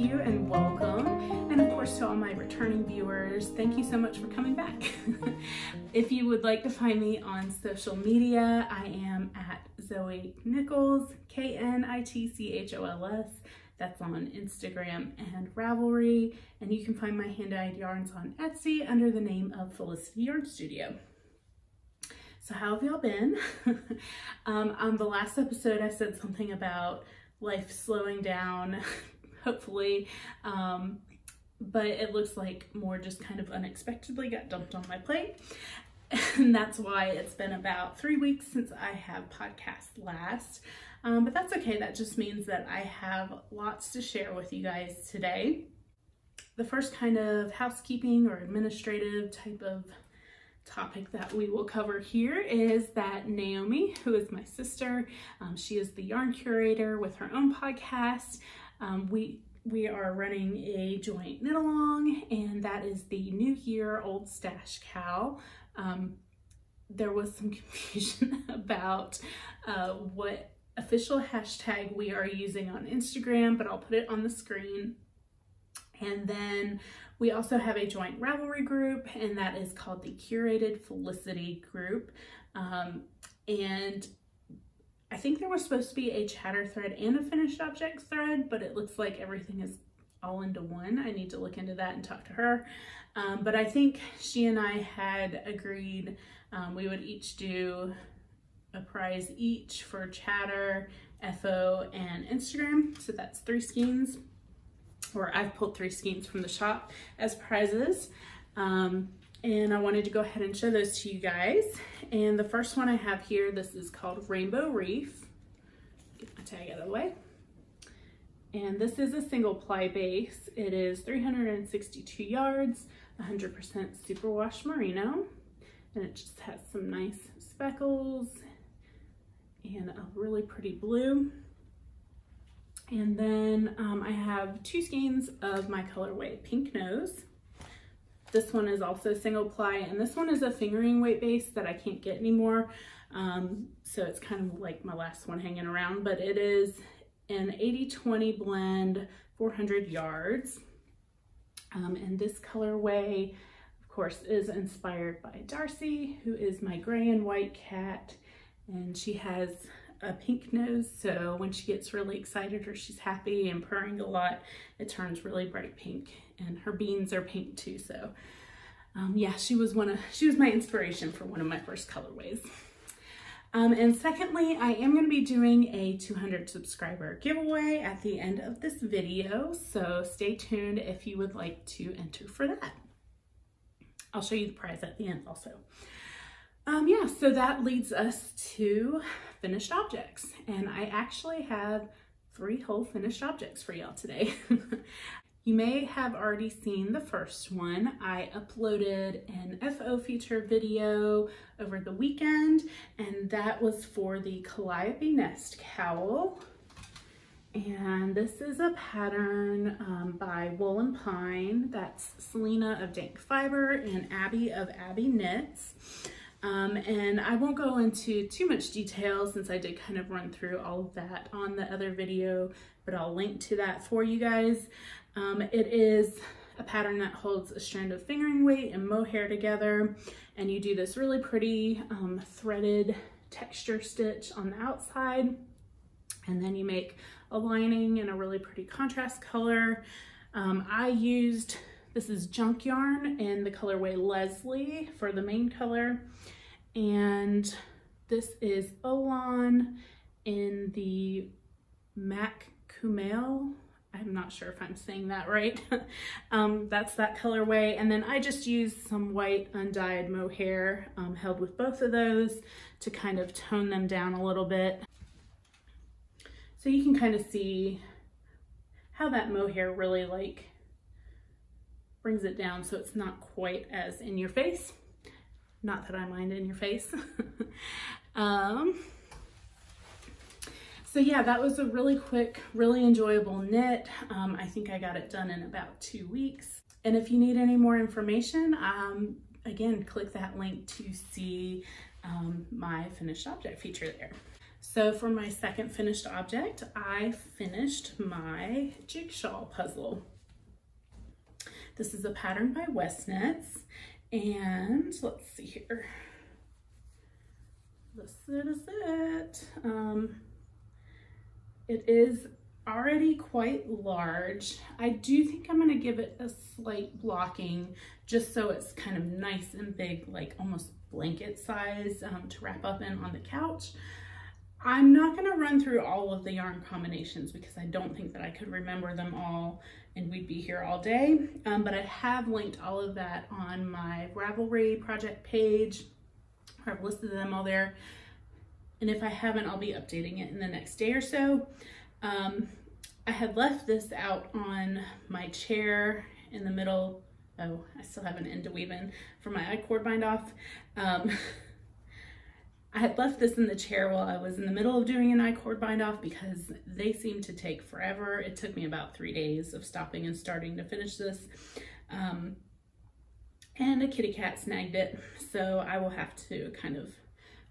you and welcome. And of course to all my returning viewers, thank you so much for coming back. If you would like to find me on social media, I am at Zoe Knitchols, Knitchols. That's on Instagram and Ravelry. And you can find my hand-dyed yarns on Etsy under the name of Felicity Yarn Studio. So how have y'all been? On the last episode, I said something about life slowing down, hopefully, but it looks like more just kind of unexpectedly got dumped on my plate. And that's why it's been about 3 weeks since I have podcast last, but that's okay. That just means that I have lots to share with you guys today. The first kind of housekeeping or administrative type of topic that we will cover here is that Naomi, who is my sister, she is the yarn curator with her own podcast. We are running a joint knit along, and that is the New Year Old Stash Cowl. There was some confusion about what official hashtag we are using on Instagram, but I'll put it on the screen. And then we also have a joint Ravelry group, and that is called the Curated Felicity group. And I think there was supposed to be a chatter thread and a finished objects thread, but it looks like everything is all into one. I need to look into that and talk to her. But I think she and I had agreed we would each do a prize each for chatter, FO, and Instagram. So that's 3 skeins. Or I've pulled 3 skeins from the shop as prizes. And I wanted to go ahead and show those to you guys. And the first one I have here, this is called Rainbow Reef. Get my tag out of the way. And this is a single ply base. It is 362 yards, 100% superwash merino. And it just has some nice speckles and a really pretty blue. And then I have 2 skeins of my colorway Pink Nose. This one is also single ply, and this one is a fingering weight base that I can't get anymore. So it's kind of like my last one hanging around, but it is an 80-20 blend, 400 yards. And this colorway, of course, is inspired by Darcy, who is my gray and white cat, and she has a pink nose, so when she gets really excited or she's happy and purring a lot, it turns really bright pink, and her beans are pink too. So yeah, she was my inspiration for one of my first colorways. And secondly, I am going to be doing a 200 subscriber giveaway at the end of this video, so stay tuned if you would like to enter for that. I'll show you the prize at the end also. Yeah, so that leads us to finished objects, and I actually have 3 whole finished objects for y'all today. You may have already seen the first one. I uploaded an FO feature video over the weekend, and that was for the Calliope Nest Cowl. And this is a pattern by Wool and Pine. That's Selena of Dank Fiber and Abby of Abby Knits. And I won't go into too much detail since I did kind of run through all of that on the other video, but I'll link to that for you guys. It is a pattern that holds a strand of fingering weight and mohair together, and you do this really pretty threaded texture stitch on the outside, and then you make a lining in a really pretty contrast color. I used, this is junk yarn in the colorway Leslie for the main color. And this is Olan in the Mac Kumail. I'm not sure if I'm saying that right. That's that colorway. And then I just used some white undyed mohair held with both of those to kind of tone them down a little bit. So you can kind of see how that mohair really like brings it down, so it's not quite as in your face. Not that I mind in your face. So yeah, that was a really quick, really enjoyable knit. I think I got it done in about 2 weeks. And if you need any more information, again, click that link to see my finished object feature there. So for my second finished object, I finished my Jigshawl Puzzle. This is a pattern by Westknits, and let's see here. This is it. It is already quite large. I do think I'm going to give it a slight blocking just so it's kind of nice and big, like almost blanket size, to wrap up in on the couch. I'm not going to run through all of the yarn combinations because I don't think that I could remember them all and we'd be here all day, but I have linked all of that on my Ravelry project page. I've listed them all there, and if I haven't, I'll be updating it in the next day or so. I had left this out on my chair in the middle. Oh, I still have an end to weave in for my I-cord bind off. I had left this in the chair while I was in the middle of doing an I-cord bind off because they seem to take forever. It took me about 3 days of stopping and starting to finish this. And a kitty cat snagged it, so I will have to kind of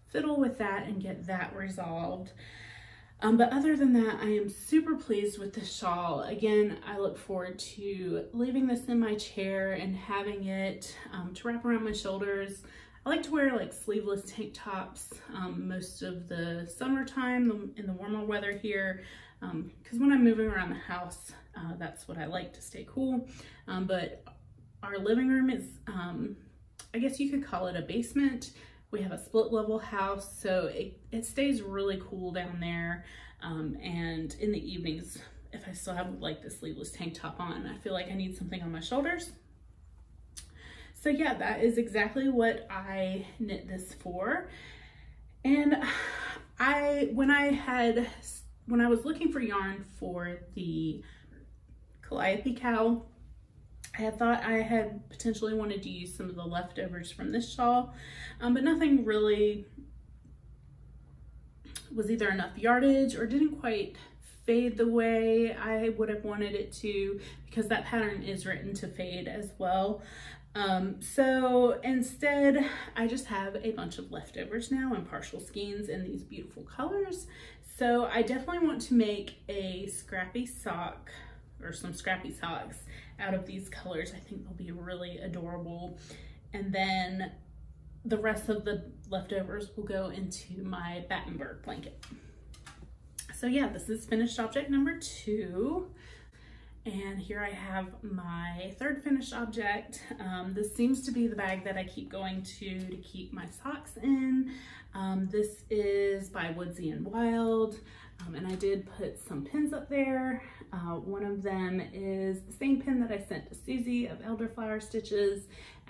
fiddle with that and get that resolved. But other than that, I am super pleased with the shawl. Again, I look forward to leaving this in my chair and having it to wrap around my shoulders. I like to wear like sleeveless tank tops most of the summertime in the warmer weather here, because when I'm moving around the house, that's what I like to stay cool. But our living room is, I guess you could call it a basement. We have a split level house, so it stays really cool down there. And in the evenings, if I still have like the sleeveless tank top on, I feel like I need something on my shoulders. So yeah, that is exactly what I knit this for. And when I was looking for yarn for the Calliope cowl, I had thought I had potentially wanted to use some of the leftovers from this shawl, but nothing really was either enough yardage or didn't quite fade the way I would have wanted it to, because that pattern is written to fade as well. So instead, I just have a bunch of leftovers now and partial skeins in these beautiful colors. So I definitely want to make a scrappy sock, or some scrappy socks, out of these colors. I think they'll be really adorable. And then the rest of the leftovers will go into my Battenberg blanket. So yeah, this is finished object number 2. And here I have my third finished object. This seems to be the bag that I keep going to keep my socks in. This is by Woodsy and Wild. And I did put some pins up there. One of them is the same pin that I sent to Susie of Elderflower Stitches.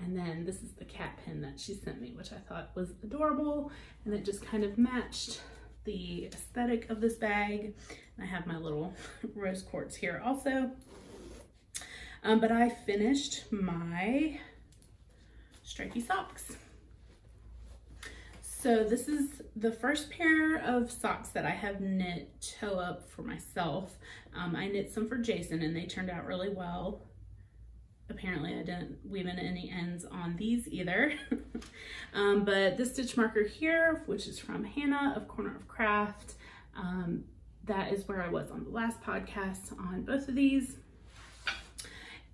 And then this is the cat pin that she sent me, which I thought was adorable. And it just kind of matched the aesthetic of this bag. I have my little rose quartz here also. But I finished my stripy socks. So this is the first pair of socks that I have knit toe up for myself. I knit some for Jason and they turned out really well. Apparently I didn't weave in any ends on these either. But this stitch marker here, which is from Hannah of Corner of Craft, that is where I was on the last podcast on both of these.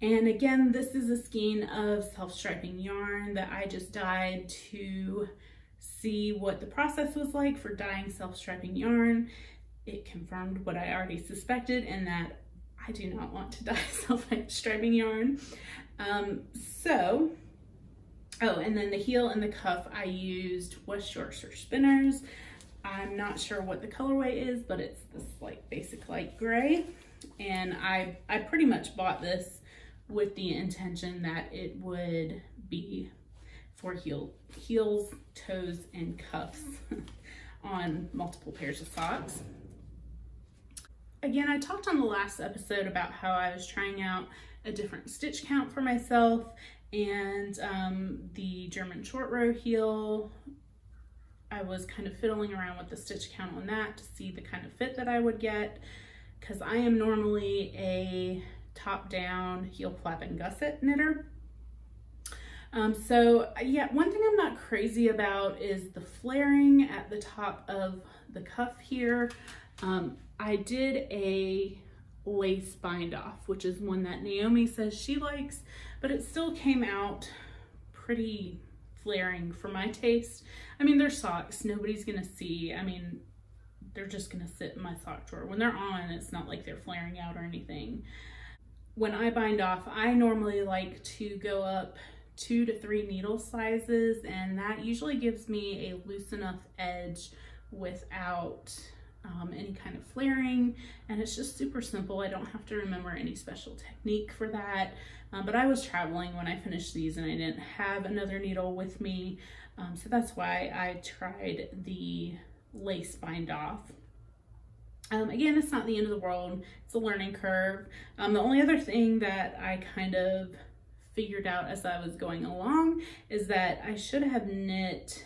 And again, this is a skein of self-striping yarn that I just dyed to see what the process was like for dyeing self-striping yarn. It confirmed what I already suspected, and that I do not want to dye self-striping yarn. Oh, and then the heel and the cuff, I used West Yorkshire spinners. I'm not sure what the colorway is, but it's this like basic light gray. And I pretty much bought this with the intention that it would be for heels, toes, and cuffs on multiple pairs of socks. Again, I talked on the last episode about how I was trying out a different stitch count for myself, and the German short row heel, I was kind of fiddling around with the stitch count on that to see the kind of fit that I would get, because I am normally a top-down heel flap and gusset knitter. So yeah, one thing I'm not crazy about is the flaring at the top of the cuff here. I did a lace bind off, which is one that Naomi says she likes, but it still came out pretty flaring for my taste. I mean, they're socks, nobody's gonna see. I mean, they're just gonna sit in my sock drawer. When they're on, it's not like they're flaring out or anything. When I bind off, I normally like to go up 2 to 3 needle sizes, and that usually gives me a loose enough edge without any kind of flaring, and it's just super simple. I don't have to remember any special technique for that, but I was traveling when I finished these and I didn't have another needle with me, so that's why I tried the lace bind off. Again, it's not the end of the world, it's a learning curve. The only other thing that I kind of figured out as I was going along is that I should have knit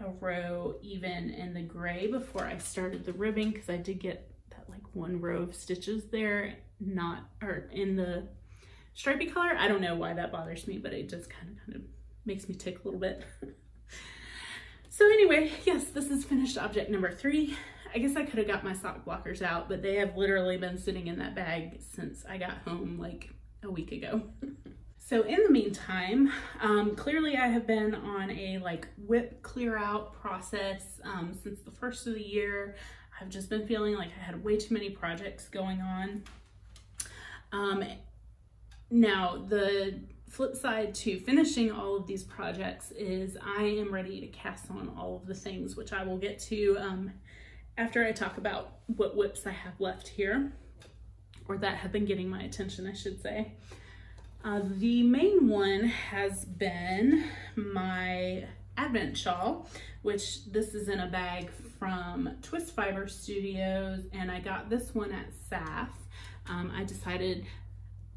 a row even in the gray before I started the ribbing, because I did get that like one row of stitches there in the stripy color. I don't know why that bothers me, but it just kind of makes me tick a little bit. So anyway, yes, this is finished object number 3. I guess I could have got my sock blockers out, but they have literally been sitting in that bag since I got home like a week ago. So in the meantime, clearly I have been on a like whip clear out process since the first of the year. I've just been feeling like I had way too many projects going on. Now the flip side to finishing all of these projects is I am ready to cast on all of the things, which I will get to after I talk about what whips I have left here, or that have been getting my attention, I should say. The main one has been my Advent shawl, which this is in a bag from Twist Fiber Studios, and I got this one at SAF. I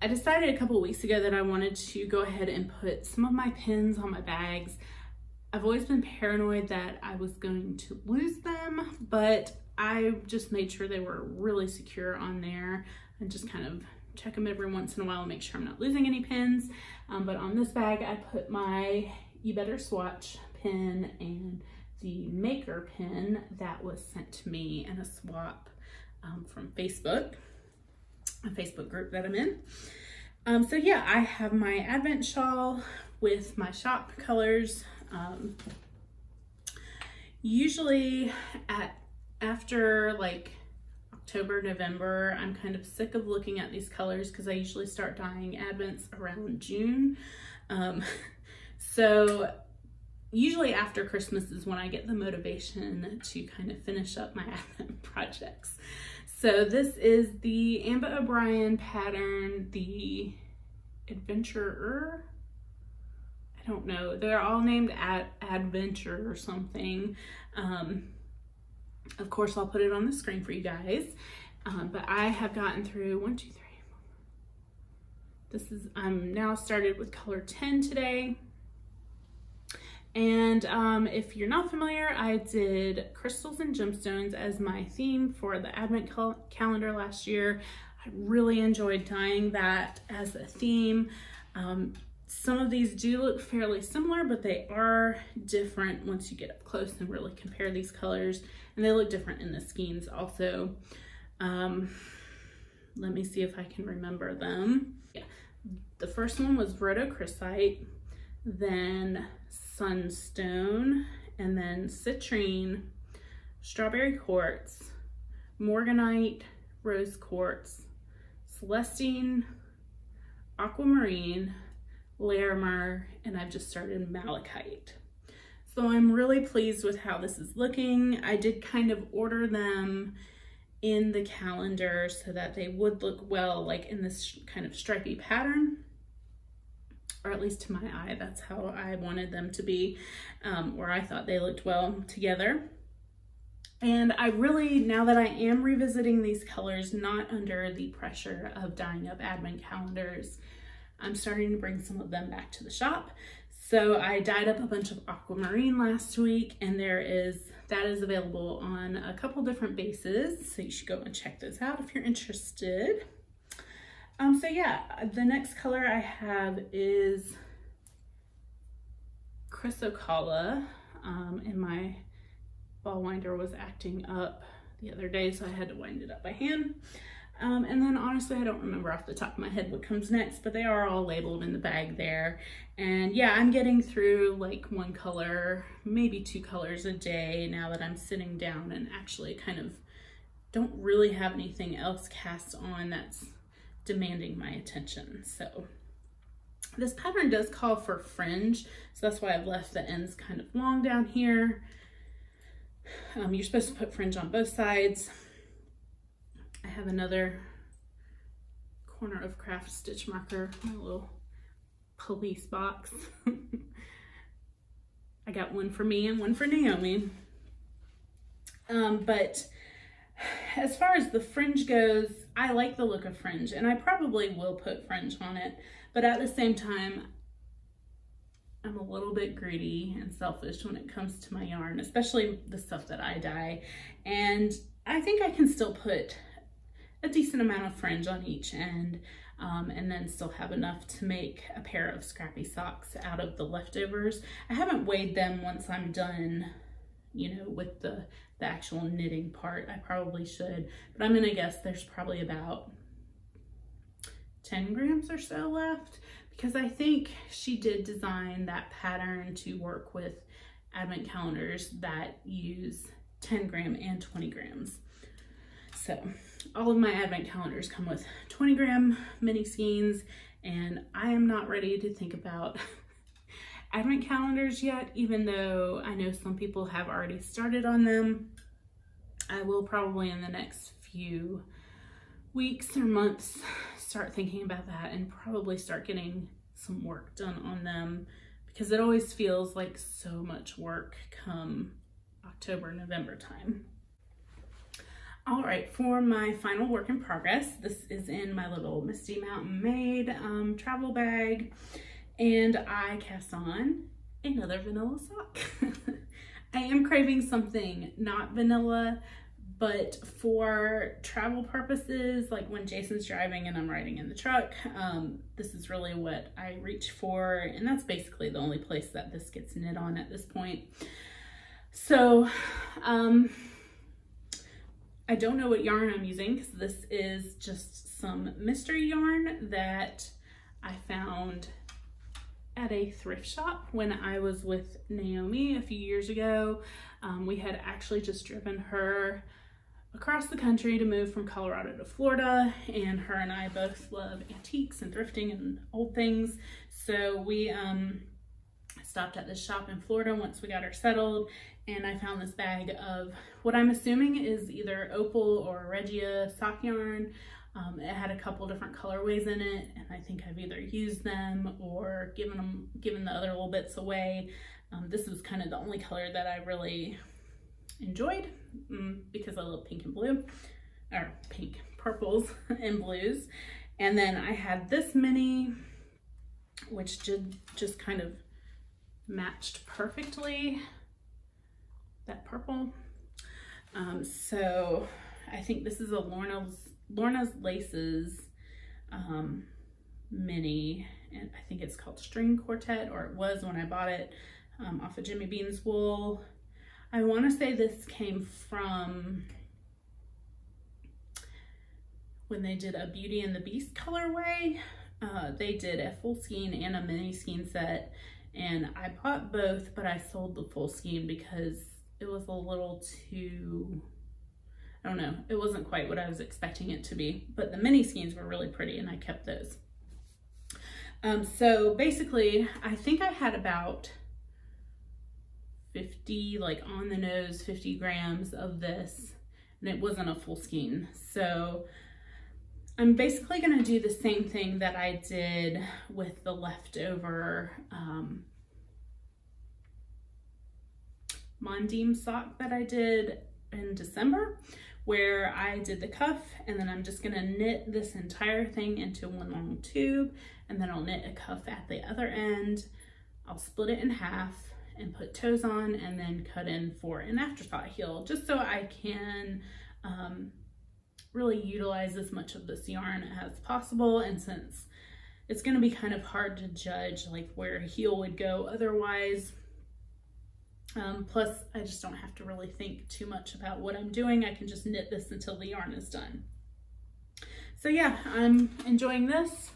decided a couple weeks ago that I wanted to go ahead and put some of my pins on my bags. I've always been paranoid that I was going to lose them, but I just made sure they were really secure on there and just kind of check them every once in a while and make sure I'm not losing any pins. But on this bag, I put my You Better Swatch pin and the maker pin that was sent to me in a swap from Facebook, a Facebook group that I'm in. So yeah, I have my Advent shawl with my shop colors. Usually after like October, November, I'm kind of sick of looking at these colors because I usually start dyeing Advents around June. So usually after Christmas is when I get the motivation to kind of finish up my Advent projects. So this is the Amba O'Brien pattern, the Adventurer. I don't know, they're all named Adventure or something. Of course, I'll put it on the screen for you guys, but I have gotten through 1, 2, 3. This is, I'm now started with color 10 today. And if you're not familiar, I did crystals and gemstones as my theme for the Advent calendar last year. I really enjoyed dyeing that as a theme. Some of these do look fairly similar, but they are different once you get up close and really compare these colors. And they look different in the skeins also. Let me see if I can remember them. Yeah. The first one was rhodochrosite, then sunstone, and then citrine, strawberry quartz, morganite, rose quartz, celestine, aquamarine, Larimer, and I've just started malachite. So I'm really pleased with how this is looking. I did kind of order them in the calendar so that they would look well like in this kind of stripy pattern, or at least to my eye that's how I wanted them to be, or I thought they looked well together. And I really, now that I am revisiting these colors, not under the pressure of dyeing up Advent calendars, I'm starting to bring some of them back to the shop. So I dyed up a bunch of aquamarine last week, and that is available on a couple different bases. So you should go and check those out if you're interested. So yeah, the next color I have is Chrysocolla in my ball winder was acting up the other day, so I had to wind it up by hand. And then honestly, I don't remember off the top of my head what comes next, but they are all labeled in the bag there. And yeah, I'm getting through like one color, maybe two colors a day now that I'm sitting down and actually kind of don't really have anything else cast on that's demanding my attention. So this pattern does call for fringe, so that's why I've left the ends kind of long down here. You're supposed to put fringe on both sides. I have another Corner of Craft stitch marker, my little police box. I got one for me and one for Naomi. But as far as the fringe goes, I like the look of fringe, and I probably will put fringe on it, but at the same time, I'm a little bit greedy and selfish when it comes to my yarn, especially the stuff that I dye. And I think I can still put a decent amount of fringe on each end, and then still have enough to make a pair of scrappy socks out of the leftovers. I haven't weighed them once I'm done, you know, with the actual knitting part. I probably should, but I'm gonna guess there's probably about 10 grams or so left, because I think she did design that pattern to work with advent calendars that use 10 gram and 20 grams. So all of my advent calendars come with 20 gram mini skeins, and I am not ready to think about advent calendars yet, even though I know some people have already started on them. I will probably in the next few weeks or months start thinking about that and probably start getting some work done on them, because it always feels like so much work come October, November time. All right, for my final work in progress, this is in my little Misty Mountain Maid travel bag, and I cast on another vanilla sock. I am craving something not vanilla, but for travel purposes, like when Jason's driving and I'm riding in the truck, this is really what I reach for, and that's basically the only place that this gets knit on at this point. So, I don't know what yarn I'm using, because this is just some mystery yarn that I found at a thrift shop when I was with Naomi a few years ago. We had actually just driven her across the country to move from Colorado to Florida, and her and I both love antiques and thrifting and old things. So we stopped at this shop in Florida once we got her settled, and I found this bag of what I'm assuming is either opal or regia sock yarn. It had a couple different colorways in it, and I think I've either used them or given the other little bits away. This was kind of the only color that I really enjoyed, because I love pink and blue, or pink, purples and blues. And then I had this mini, which just kind of matched perfectly that purple. So I think this is a Lorna's Laces mini, and I think it's called String Quartet, or it was when I bought it, off of Jimmy Bean's Wool. I want to say this came from when they did a Beauty and the Beast colorway. They did a full skein and a mini skein set, and I bought both, but I sold the full skein because it was a little too, I don't know, it wasn't quite what I was expecting it to be, but the mini skeins were really pretty and I kept those. So basically, I think I had about 50, like on the nose, 50 grams of this, and it wasn't a full skein. So I'm basically gonna do the same thing that I did with the leftover Mondeem sock that I did in December, where I did the cuff, and then I'm just gonna knit this entire thing into one long tube, and then I'll knit a cuff at the other end. I'll split it in half and put toes on, and then cut in for an afterthought heel, just so I can really utilize as much of this yarn as possible. And since it's going to be kind of hard to judge like where a heel would go otherwise, Plus I just don't have to really think too much about what I'm doing. I can just knit this until the yarn is done. So yeah, I'm enjoying this.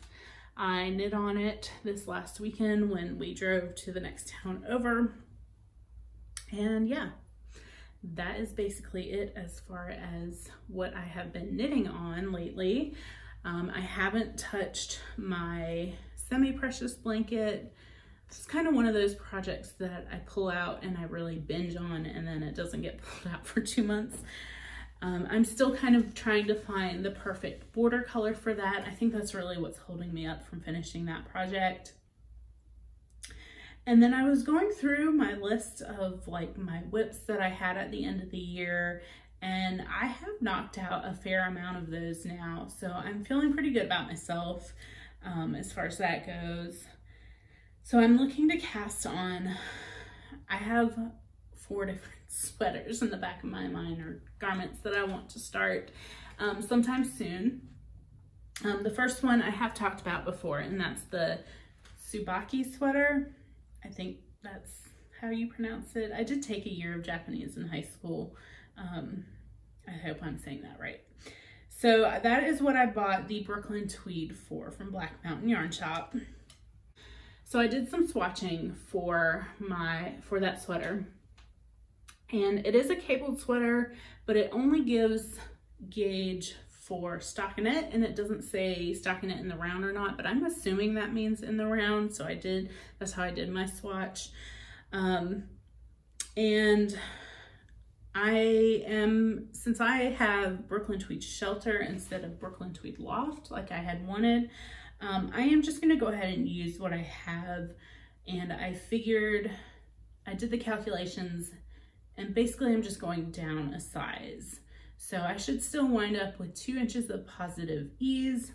I knit on it this last weekend when we drove to the next town over. And yeah, that is basically it as far as what I have been knitting on lately. I haven't touched my semi-precious blanket. It's kind of one of those projects that I pull out and I really binge on, and then it doesn't get pulled out for 2 months. I'm still kind of trying to find the perfect border color for that. I think that's really what's holding me up from finishing that project. And then I was going through my list of like my whips that I had at the end of the year, and I have knocked out a fair amount of those now. So I'm feeling pretty good about myself as far as that goes. So I'm looking to cast on. I have 4 different sweaters in the back of my mind, or garments that I want to start sometime soon. The first one I have talked about before, and that's the Tsubaki sweater. I think that's how you pronounce it. I did take a year of Japanese in high school. I hope I'm saying that right. So that is what I bought the Brooklyn Tweed for from Black Mountain Yarn Shop. So I did some swatching for that sweater. And it is a cabled sweater, but it only gives gauge for stockinette, and it doesn't say stockinette in the round or not, but I'm assuming that means in the round. So that's how I did my swatch. And since I have Brooklyn Tweed Shelter instead of Brooklyn Tweed Loft, like I had wanted, I am just gonna go ahead and use what I have. And I figured, I did the calculations, and basically I'm just going down a size. So I should still wind up with 2 inches of positive ease.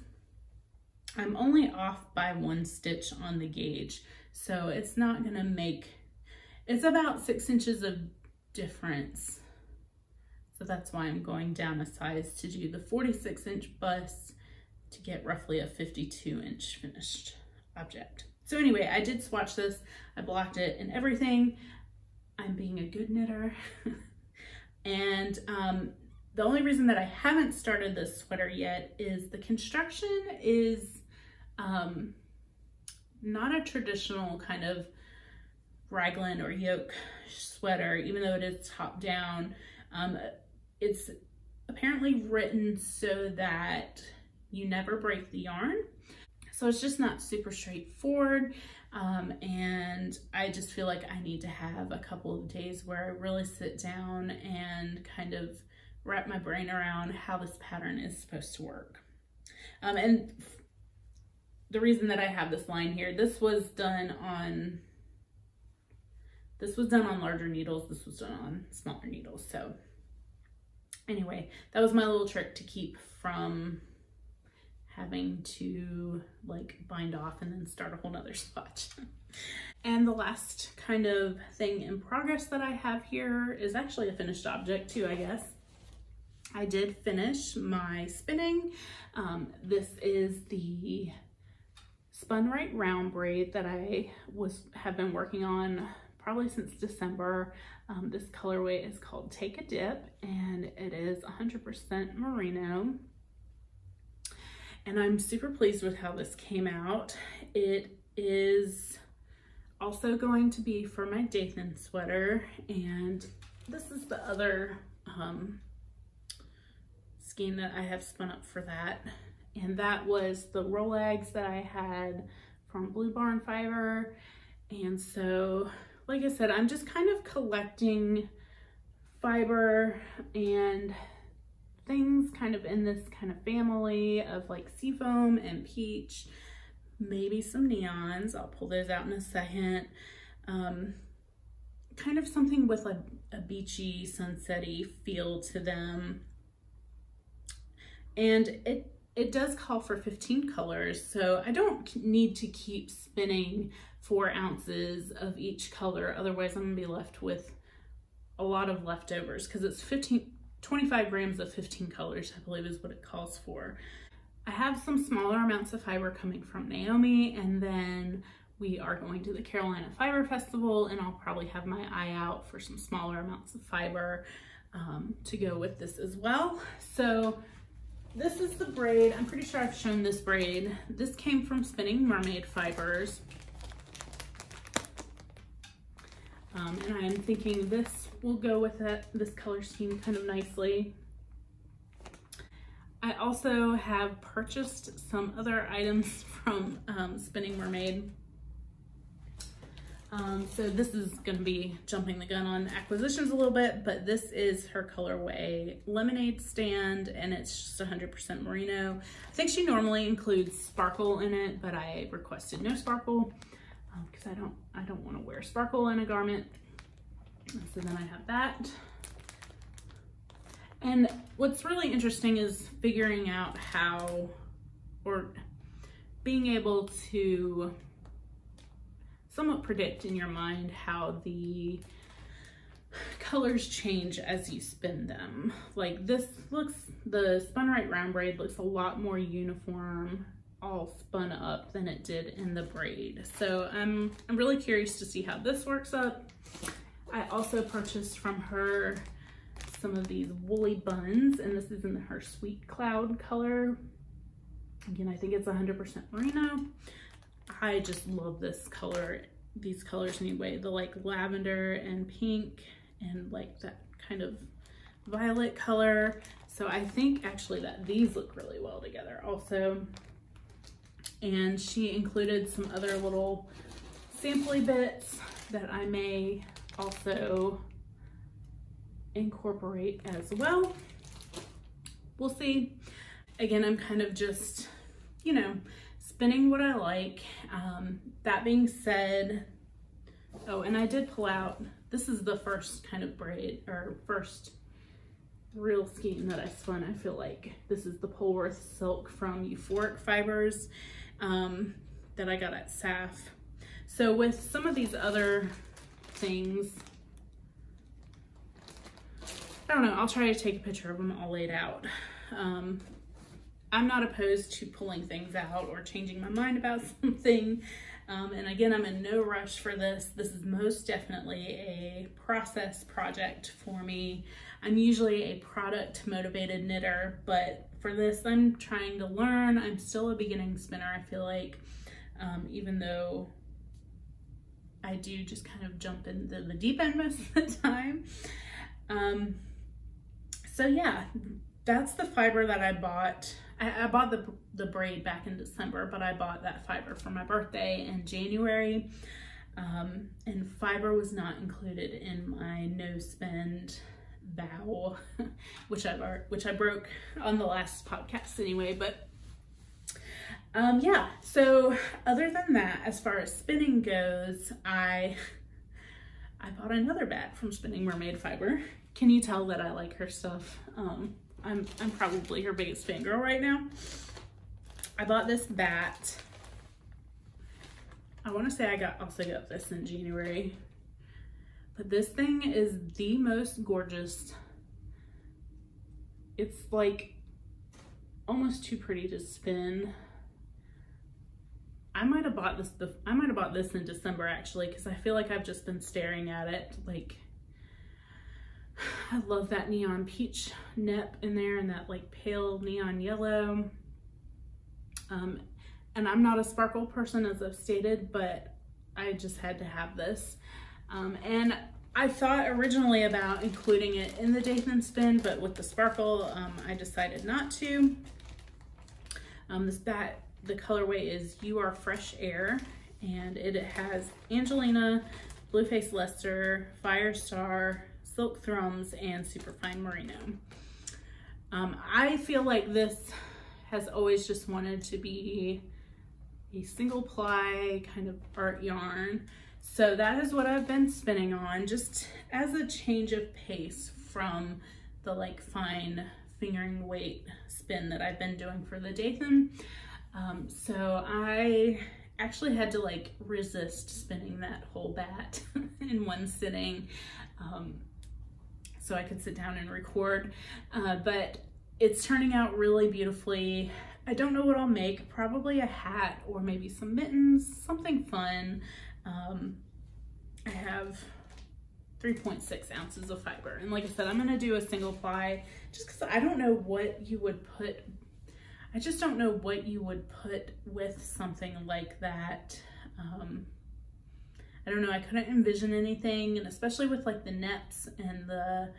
I'm only off by 1 stitch on the gauge, so it's not gonna make, it's about 6 inches of difference. So that's why I'm going down a size to do the 46-inch bust to get roughly a 52-inch finished object. So anyway, I did swatch this, I blocked it and everything. I'm being a good knitter. And the only reason that I haven't started this sweater yet is the construction is not a traditional kind of raglan or yoke sweater, even though it is top down. It's apparently written so that you never break the yarn. So it's just not super straightforward. And I just feel like I need to have a couple of days where I really sit down and kind of wrap my brain around how this pattern is supposed to work. And the reason that I have this line here, this was done on larger needles, this was done on smaller needles. So anyway, that was my little trick to keep from having to like bind off and then start a whole nother swatch. And the last kind of thing in progress that I have here is actually a finished object too, I guess. I did finish my spinning. This is the Spun Right Round braid that I have been working on probably since December. This colorway is called Take a Dip, and it is 100% merino. And I'm super pleased with how this came out. It is also going to be for my Dathan sweater. And this is the other skein that I have spun up for that. And that was the Rolex that I had from Blue Barn Fiber. And so, like I said, I'm just kind of collecting fiber and things kind of in this kind of family of like seafoam and peach, maybe some neons. I'll pull those out in a second. Kind of something with like a beachy, sunset-y feel to them. And it does call for 15 colors, so I don't need to keep spinning 4 ounces of each color, otherwise I'm gonna be left with a lot of leftovers, because it's 25 grams of 15 colors, I believe is what it calls for. I have some smaller amounts of fiber coming from Naomi, and then We are going to the Carolina Fiber Festival, and I'll probably have my eye out for some smaller amounts of fiber to go with this as well. So this is the braid. I'm pretty sure I've shown this braid. This came from Spinning Mermaid Fibers. And I'm thinking this will go with it, this color scheme kind of nicely. I also have purchased some other items from Spinning Mermaid. So this is going to be jumping the gun on acquisitions a little bit, but this is her colorway lemonade stand, and it's just 100% merino. I think she normally includes sparkle in it, but I requested no sparkle because I don't want to wear sparkle in a garment. So then I have that. And what's really interesting is figuring out how, or being able to somewhat predict in your mind how the colors change as you spin them. Like this looks, the Spun Right Round braid looks a lot more uniform, all spun up, than it did in the braid. So I'm really curious to see how this works up. I also purchased from her some of these woolly buns, and this is in her Sweet Cloud color. Again, I think it's 100% merino. I just love this color, these colors anyway, the like lavender and pink and like that kind of violet color. So I think actually that these look really well together also. And she included some other little sampley bits that I may also incorporate as well. We'll see. Again, I'm kind of just, you know, spinning what I like. That being said, oh, and I did pull out, this is the first kind of braid or first real scheme that I spun. I feel like this is the Polworth silk from Euphoric Fibers that I got at SAF. So with some of these other things, I don't know, I'll try to take a picture of them all laid out. I'm not opposed to pulling things out or changing my mind about something. And again, I'm in no rush for this. This is most definitely a process project for me. I'm usually a product motivated knitter, but for this, I'm trying to learn. I'm still a beginning spinner, I feel like, even though I do just kind of jump into the deep end most of the time. So yeah, that's the fiber that I bought. I bought the braid back in December, but I bought that fiber for my birthday in January. And fiber was not included in my no spend vow, which I broke on the last podcast anyway. But yeah, so other than that, as far as spinning goes, I bought another bat from Spinning Mermaid Fiber. Can you tell that I like her stuff? I'm probably her biggest fangirl right now. I bought this bat. I want to say I also got this in January, but this thing is the most gorgeous. It's like almost too pretty to spin. I might have bought this in December actually, because I feel like I've just been staring at it. Like, I love that neon peach nep in there and that like pale neon yellow. And I'm not a sparkle person, as I've stated, but I just had to have this. And I thought originally about including it in the Dathan spin, but with the sparkle, I decided not to. This bat, the colorway is You Are Fresh Air, and it has Angelina, Blueface Lester, Firestar, Silk Thrums, and Superfine Merino. I feel like this has always just wanted to be a single ply kind of art yarn. So that is what I've been spinning on, just as a change of pace from the like fine fingering weight spin that I've been doing for the Dathan. So I actually had to like resist spinning that whole bat in one sitting. So I could sit down and record, but it's turning out really beautifully. I don't know what I'll make, probably a hat or maybe some mittens, something fun. I have 3.6 ounces of fiber. And like I said, I'm gonna do a single ply just cause I don't know what you would put. I just don't know what you would put with something like that. I don't know, I couldn't envision anything, and especially with like the neps and the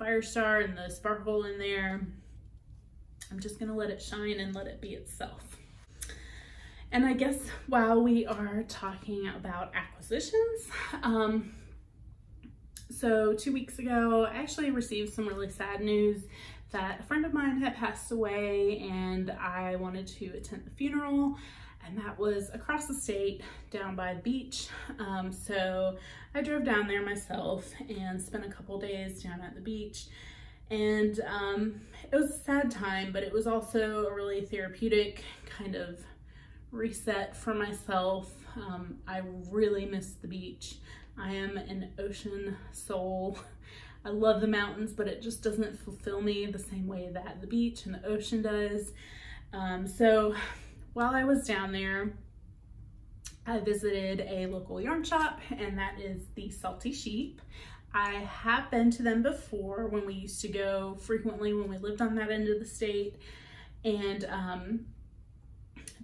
Firestar and the sparkle in there. I'm just gonna let it shine and let it be itself. And I guess while we are talking about acquisitions, so 2 weeks ago, I actually received some really sad news that a friend of mine had passed away, and I wanted to attend the funeral, and that was across the state down by the beach. So I drove down there myself and spent a couple days down at the beach. And it was a sad time, but it was also a really therapeutic kind of reset for myself. I really miss the beach. I am an ocean soul. I love the mountains, but it just doesn't fulfill me the same way that the beach and the ocean does. So while I was down there, I visited a local yarn shop, and that is the Salty Sheep. I have been to them before when we used to go frequently when we lived on that end of the state. And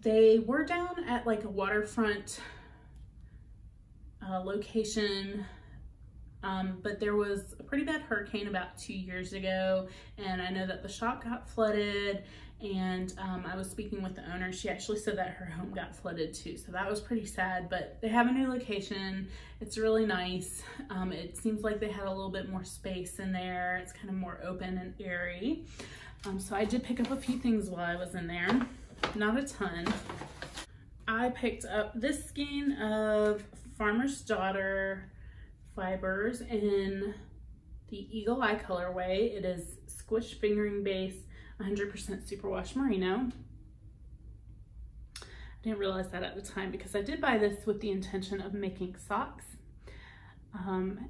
they were down at like a waterfront location, but there was a pretty bad hurricane about 2 years ago, and I know that the shop got flooded, and I was speaking with the owner. She actually said that her home got flooded too, so that was pretty sad, but they have a new location. It's really nice. It seems like they had a little bit more space in there. It's kind of more open and airy. So I did pick up a few things while I was in there, not a ton. I picked up this skein of Farmer's Daughter fibers in the Eagle Eye colorway. It is squish fingering base, 100% superwash merino. I didn't realize that at the time because I did buy this with the intention of making socks, but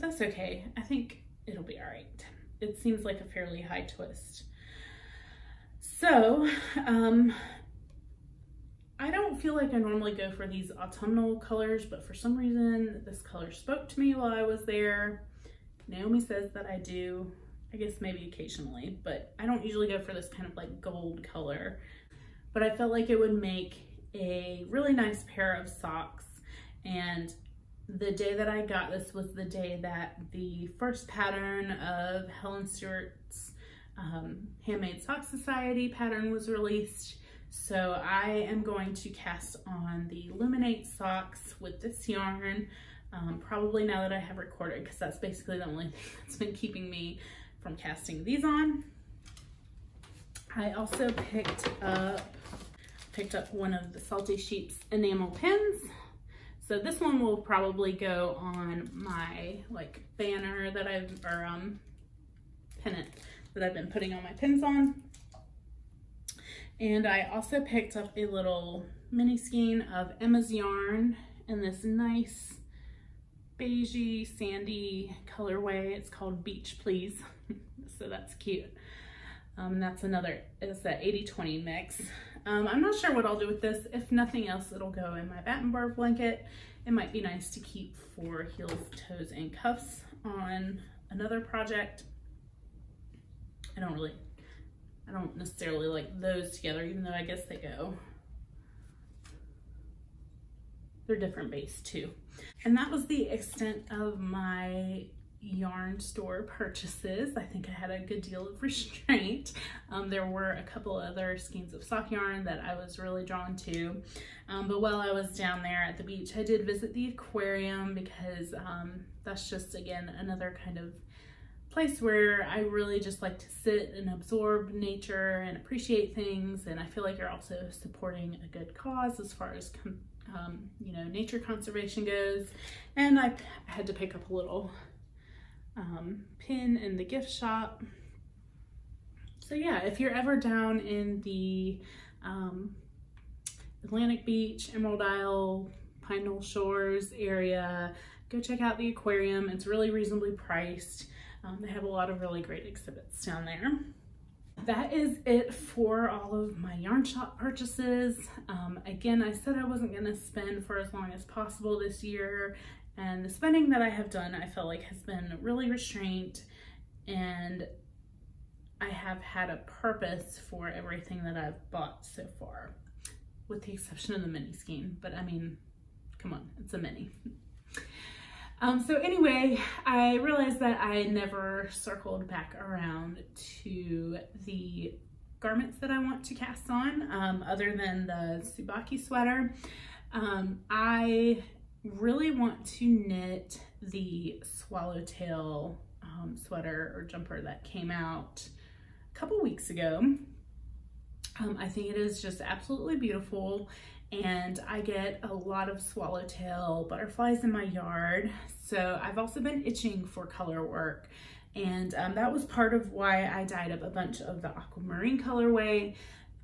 that's okay. I think it'll be all right. It seems like a fairly high twist. So, I don't feel like I normally go for these autumnal colors, but for some reason this color spoke to me while I was there. Naomi says that I do. I guess maybe occasionally, but I don't usually go for this kind of like gold color. But I felt like it would make a really nice pair of socks. And the day that I got this was the day that the first pattern of Helen Stewart's Handmade Sock Society pattern was released. So I am going to cast on the Luminate socks with this yarn, probably now that I have recorded, because that's basically the only thing that's been keeping me from casting these on. I also picked up one of the Salty Sheep's enamel pins. So this one will probably go on my like banner that I've, or pennant that I've been putting all my pins on. And I also picked up a little mini skein of Emma's yarn in this nice beigey sandy colorway. It's called Beach Please, so that's cute. That's another, it's that 80-20 mix. I'm not sure what I'll do with this. If nothing else, it'll go in my Battenberg blanket. It might be nice to keep for heels, toes, and cuffs on another project. I don't necessarily like those together, even though I guess they go. They're different base too. And that was the extent of my yarn store purchases. I think I had a good deal of restraint. There were a couple other skeins of sock yarn that I was really drawn to. But while I was down there at the beach, I did visit the aquarium because that's just, again, another kind of place where I really just like to sit and absorb nature and appreciate things. And I feel like you're also supporting a good cause as far as nature conservation goes. And I had to pick up a little pin in the gift shop. So yeah, if you're ever down in the Atlantic Beach, Emerald Isle, Pine Knoll Shores area, go check out the aquarium. It's really reasonably priced. They have a lot of really great exhibits down there. that is it for all of my yarn shop purchases. Again, I said I wasn't going to spend for as long as possible this year, and the spending that I have done, I felt like has been really restrained, and I have had a purpose for everything that I've bought so far, with the exception of the mini skein, but I mean, come on, it's a mini. So anyway, I realized that I never circled back around to the garments that I want to cast on, other than the Tsubaki sweater. I really want to knit the swallowtail sweater or jumper that came out a couple weeks ago. I think it is just absolutely beautiful, and I get a lot of swallowtail butterflies in my yard, so I've also been itching for color work, and that was part of why I dyed up a bunch of the aquamarine colorway,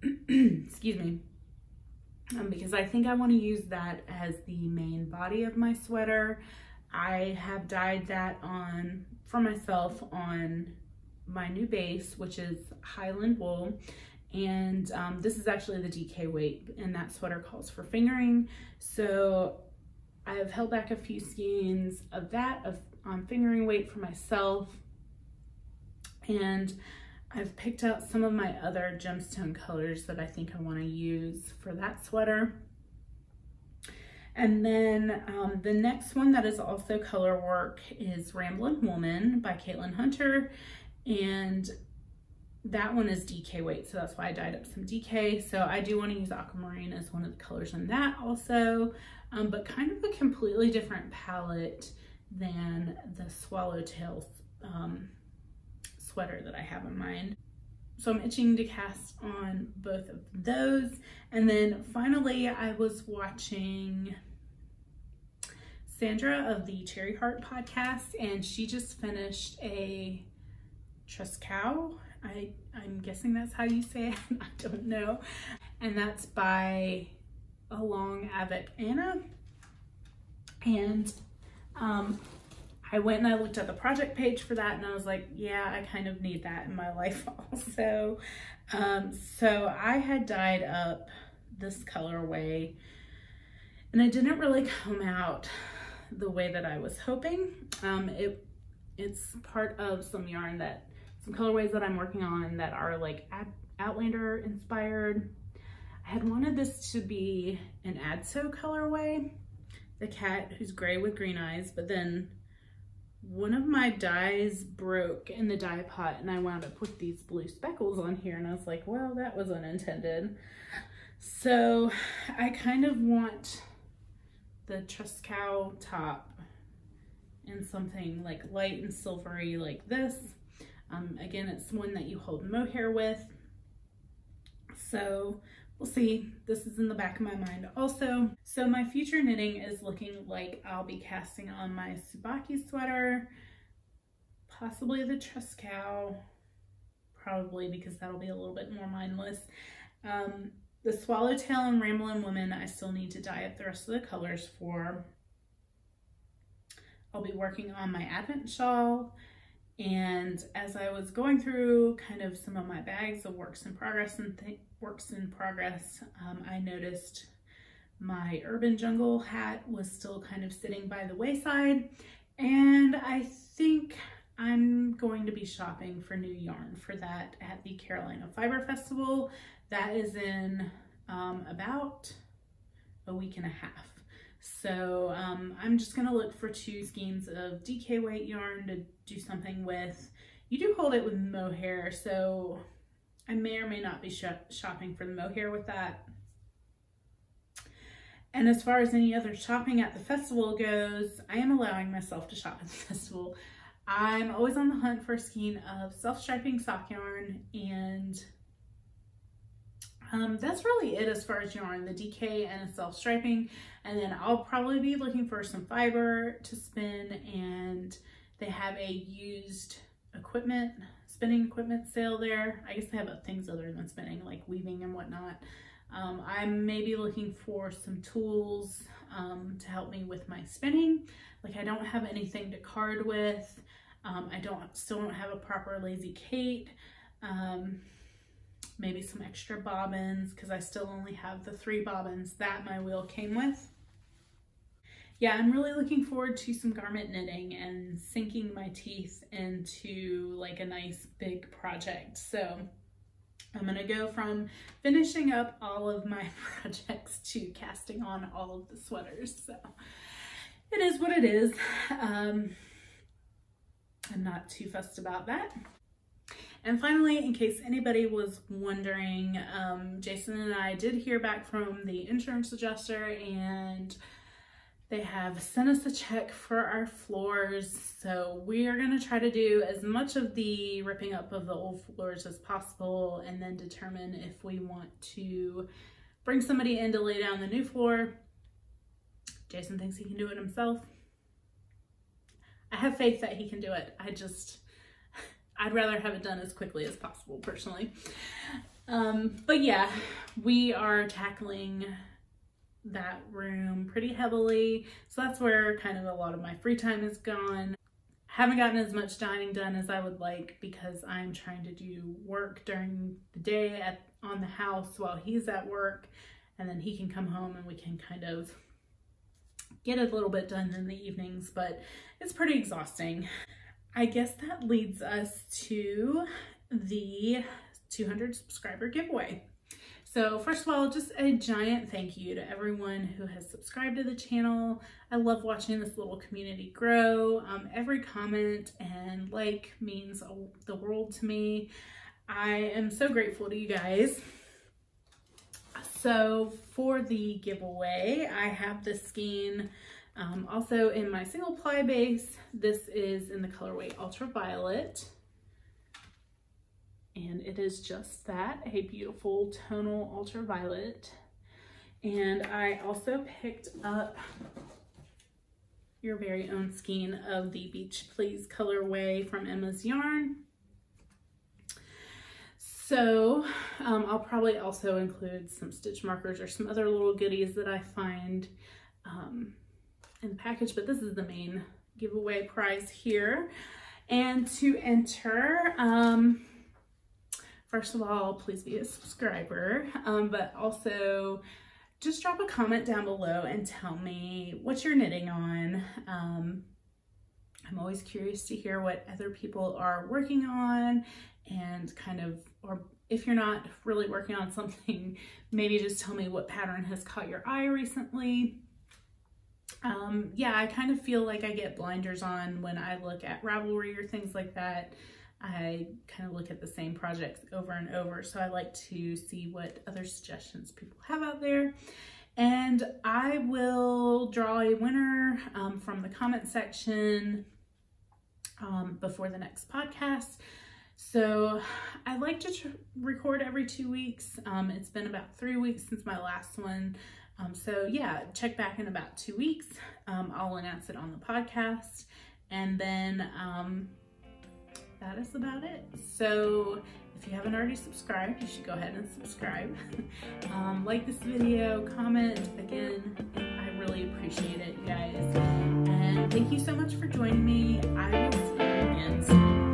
excuse me, because I think I want to use that as the main body of my sweater. I have dyed that on for myself on my new base, which is Highland wool, and this is actually the DK weight, and that sweater calls for fingering, so I have held back a few skeins of that on fingering weight for myself, and I've picked out some of my other gemstone colors that I think I want to use for that sweater. And then the next one that is also color work is Ramblin' Woman by Caitlin Hunter, and that one is DK weight, so that's why I dyed up some DK. So I do want to use aquamarine as one of the colors in that also, but kind of a completely different palette than the swallowtail sweater that I have in mind. So I'm itching to cast on both of those. And then finally, I was watching Sandra of the Cherry Heart podcast, and she just finished a Trescow. I'm guessing that's how you say it, I don't know. And that's by Along Avec Anna. And I went and I looked at the project page for that, and I was like, yeah, I kind of need that in my life also. So I had dyed up this colorway, and it didn't really come out the way that I was hoping. It's part of some yarn that some colorways that I'm working on that are like Outlander inspired. I had wanted this to be an Adso colorway, the cat who's gray with green eyes, but then one of my dyes broke in the dye pot, and I wound up with these blue speckles on here, and I was like, well, that was unintended. So I kind of want the Trescow top in something like light and silvery like this. Again, it's one that you hold mohair with, so we'll see. This is in the back of my mind also. So my future knitting is looking like I'll be casting on my Tsubaki sweater, possibly the Trescow, probably, because that'll be a little bit more mindless. The Swallowtail and Ramblin' Woman I still need to dye up the rest of the colors for. I'll be working on my Advent shawl. And as I was going through kind of some of my bags of works in progress, I noticed my Urban Jungle hat was still kind of sitting by the wayside, and I think I'm going to be shopping for new yarn for that at the Carolina Fiber Festival. That is in about a week and a half. So I'm just gonna look for two skeins of DK weight yarn to do something with. You do hold it with mohair, so I may or may not be shopping for the mohair with that. And as far as any other shopping at the festival goes, I am allowing myself to shop at the festival. I'm always on the hunt for a skein of self-striping sock yarn, and that's really it as far as yarn, the DK and self-striping. And then I'll probably be looking for some fiber to spin, and they have a used equipment, spinning equipment sale there. I guess they have things other than spinning, like weaving and whatnot. I may be looking for some tools to help me with my spinning. Like, I don't have anything to card with. I still don't have a proper Lazy Kate. maybe some extra bobbins, because I still only have the 3 bobbins that my wheel came with. Yeah, I'm really looking forward to some garment knitting and sinking my teeth into like a nice big project. So I'm gonna go from finishing up all of my projects to casting on all of the sweaters. So it is what it is. I'm not too fussed about that. And finally, in case anybody was wondering, Jason and I did hear back from the insurance adjuster, and they have sent us a check for our floors, so we are going to try to do as much of the ripping up of the old floors as possible, and then determine if we want to bring somebody in to lay down the new floor. Jason thinks he can do it himself. I have faith that he can do it. I'd rather have it done as quickly as possible, personally. But yeah, we are tackling that room pretty heavily, so that's where kind of a lot of my free time is gone. I haven't gotten as much dining done as I would like, because I'm trying to do work during the day on the house while he's at work, and then he can come home and we can kind of get a little bit done in the evenings, but it's pretty exhausting. I guess that leads us to the 200 subscriber giveaway. So first of all, just a giant thank you to everyone who has subscribed to the channel. I love watching this little community grow. Every comment and like means the world to me. I am so grateful to you guys. So for the giveaway, I have this skein also in my single ply base. This is in the colorway Ultraviolet. And it is just that, a beautiful tonal ultraviolet. And I also picked up your very own skein of the Beach Please colorway from Emma's Yarn. So I'll probably also include some stitch markers or some other little goodies that I find in the package, but this is the main giveaway prize here. And to enter, first of all, please be a subscriber, but also just drop a comment down below and tell me what you're knitting on. I'm always curious to hear what other people are working on, and kind of, or if you're not really working on something, maybe just tell me what pattern has caught your eye recently. Yeah, I kind of feel like I get blinders on when I look at Ravelry or things like that. I kind of look at the same projects over and over, so I like to see what other suggestions people have out there. And I will draw a winner from the comment section before the next podcast. So I like to record every 2 weeks. It's been about 3 weeks since my last one. So yeah, check back in about 2 weeks. I'll announce it on the podcast, and then that is about it. So if you haven't already subscribed, you should go ahead and subscribe. Like this video, comment again. I really appreciate it, you guys. And thank you so much for joining me. I will see you again soon.